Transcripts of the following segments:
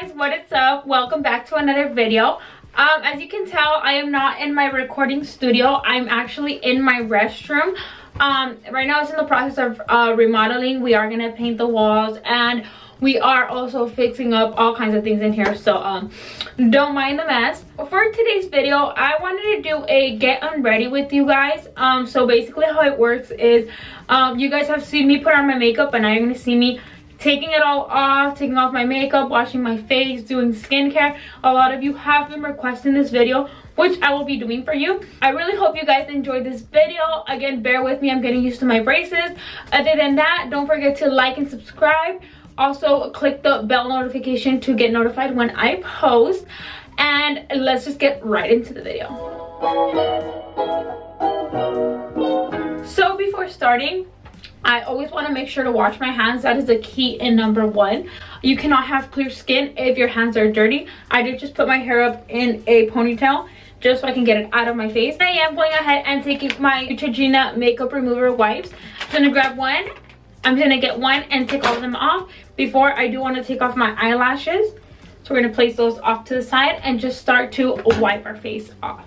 guys, what is up? Welcome back to another video. As you can tell, I am not in my recording studio. I'm actually in my restroom. Right now it's in the process of remodeling. We are gonna paint the walls and we are also fixing up all kinds of things in here, so don't mind the mess. For today's video, I wanted to do a get unready with you guys. So basically how it works is you guys have seen me put on my makeup, and now you're gonna see me taking it all off, taking off my makeup, washing my face, doing skincare. A lot of you have been requesting this video, which I will be doing for you. I really hope you guys enjoyed this video. Again, bear with me, I'm getting used to my braces. Other than that, don't forget to like and subscribe. Also, click the bell notification to get notified when I post. And let's just get right into the video. So before starting, I always want to make sure to wash my hands. That is the key in number one. You cannot have clear skin if your hands are dirty. I did just put my hair up in a ponytail just so I can get it out of my face. I am going ahead and taking my Neutrogena makeup remover wipes. I'm going to grab one. I'm going to get one and take all of them off. Before, I do want to take off my eyelashes. So we're going to place those off to the side and just start to wipe our face off.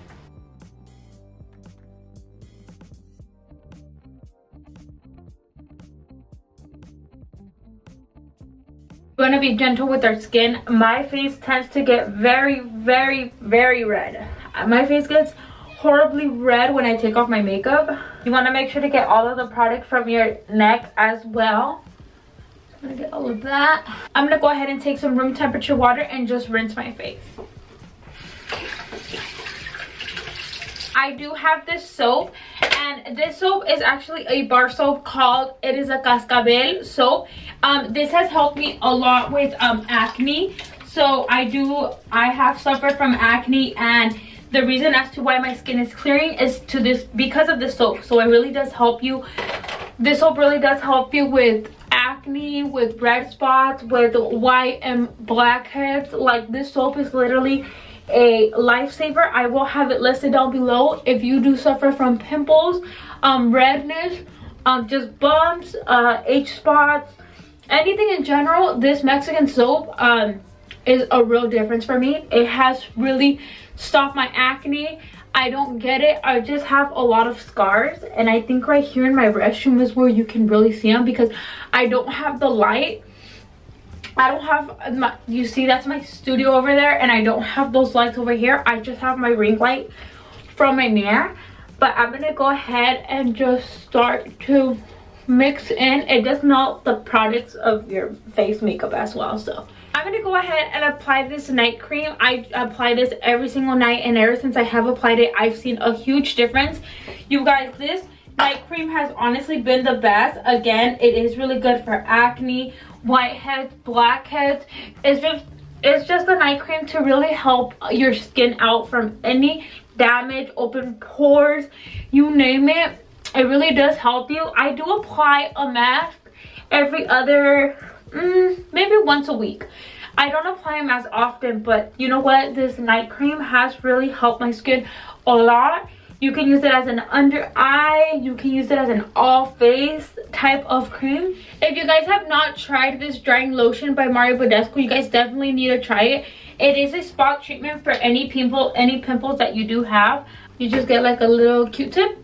We're going to be gentle with our skin. My face tends to get very, very, very red. My face gets horribly red when I take off my makeup. You want to make sure to get all of the product from your neck as well. I'm going to get all of that. I'm going to go ahead and take some room temperature water and just rinse my face. I do have this soap, and this soap is actually a bar soap called, it is a Cascabel soap. This has helped me a lot with acne. So I have suffered from acne, and the reason as to why my skin is clearing is because of this soap. So it really does help you. This soap really does help you with acne, with red spots, with white and blackheads. Like, this soap is literally a lifesaver. I will have it listed down below if you do suffer from pimples, redness, just bumps, age spots, anything in general. This Mexican soap is a real difference for me. It has really stopped my acne. I don't get it. I just have a lot of scars, and I think right here in my restroom is where you can really see them, because I don't have the light. I don't have my, you see, that's my studio over there, and I don't have those lights over here. I just have my ring light from my mirror. But I'm gonna go ahead and just start to mix in. It does melt the products of your face makeup as well. So I'm gonna go ahead and apply this night cream. I apply this every single night, and ever since I have applied it, I've seen a huge difference. You guys, this night cream has honestly been the best. Again, it is really good for acne, whiteheads, blackheads. It's just a night cream to really help your skin out from any damage, open pores, you name it. It really does help you. I do apply a mask every other, maybe once a week. I don't apply them as often, but you know what, this night cream has really helped my skin a lot. You can use it as an under eye. You can use it as an all face type of cream. If you guys have not tried this drying lotion by Mario Badescu, you guys definitely need to try it. It is a spot treatment for any pimples that you do have. You just get like a little Q-tip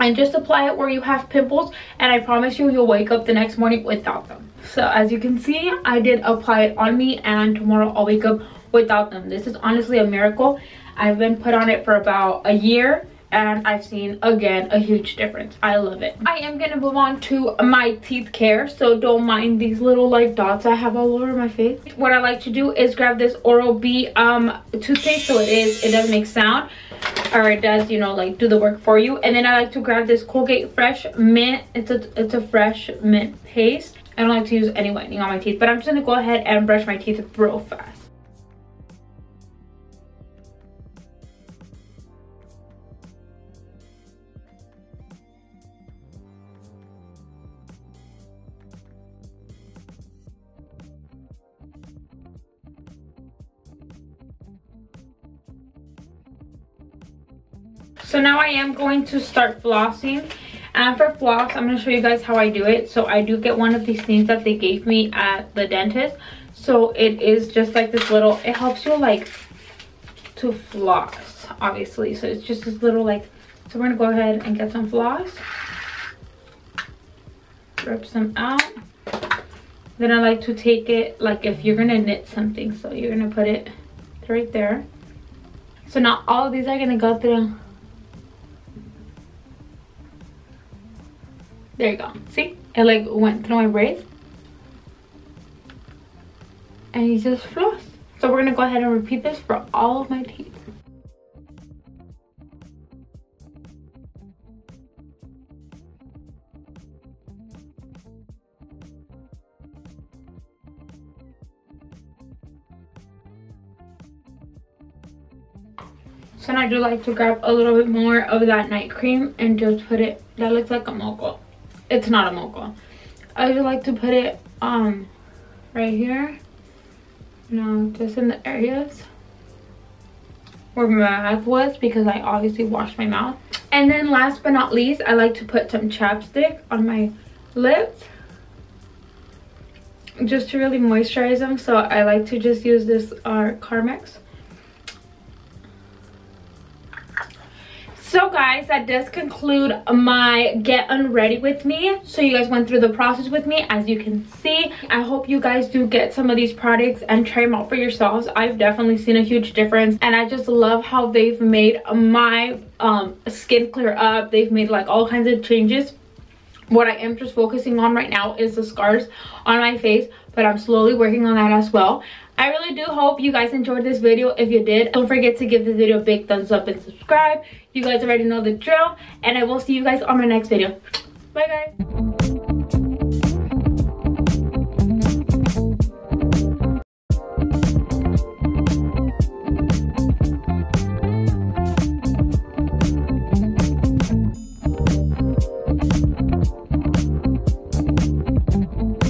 and just apply it where you have pimples, and I promise you, you'll wake up the next morning without them. So as you can see, I did apply it on me, and tomorrow I'll wake up without them. This is honestly a miracle. I've been put on it for about a year, and I've seen, again, a huge difference. I love it. I am gonna move on to my teeth care, so don't mind these little like dots I have all over my face. What I like to do is grab this Oral-B toothpaste, so it doesn't make sound, or it does, you know, like do the work for you. And then I like to grab this Colgate Fresh Mint. It's a fresh mint paste. I don't like to use any whitening on my teeth, but I'm just gonna go ahead and brush my teeth real fast. So now I am going to start flossing, and for floss, I'm going to show you guys how I do it. So I do get one of these things that they gave me at the dentist. So it is just like this little, it helps you like to floss, obviously. So it's just this little like, so we're gonna go ahead and get some floss. Rip some out. Then I like to take it, like if you're gonna knit something, so you're gonna put it right there. So now all of these are gonna go through. There you go. See? It like went through my braids. And you just floss. So we're gonna go ahead and repeat this for all of my teeth. So now I do like to grab a little bit more of that night cream and just put it, that looks like a mocha. It's not a mocha. I just like to put it right here. No, just in the areas where my mouth was, because I obviously washed my mouth. And then last but not least, I like to put some chapstick on my lips just to really moisturize them. So I like to just use this Carmex. So guys, that does conclude my get unready with me. So you guys went through the process with me, as you can see. I hope you guys do get some of these products and try them out for yourselves. I've definitely seen a huge difference, and I just love how they've made my skin clear up. They've made like all kinds of changes. What I am just focusing on right now is the scars on my face, but I'm slowly working on that as well. I really do hope you guys enjoyed this video. If you did, don't forget to give this video a big thumbs up and subscribe. You guys already know the drill, and I will see you guys on my next video. Bye guys.